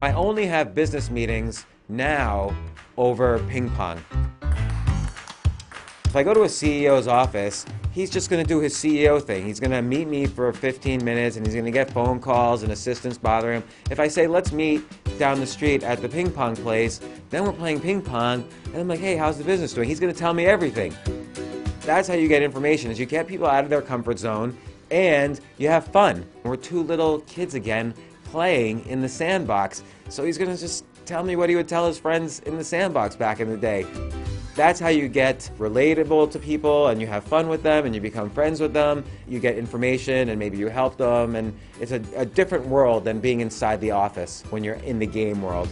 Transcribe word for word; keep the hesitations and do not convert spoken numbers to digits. I only have business meetings now over ping pong. If I go to a C E O's office, he's just going to do his C E O thing. He's going to meet me for fifteen minutes, and he's going to get phone calls and assistants bothering him. If I say, let's meet down the street at the ping pong place, then we're playing ping pong, and I'm like, hey, how's the business doing? He's going to tell me everything. That's how you get information, is you get people out of their comfort zone, and you have fun. We're two little kids again, playing in the sandbox, so he's going to just tell me what he would tell his friends in the sandbox back in the day. That's how you get relatable to people, and you have fun with them, and you become friends with them, you get information, and maybe you help them, and it's a, a different world than being inside the office when you're in the game world.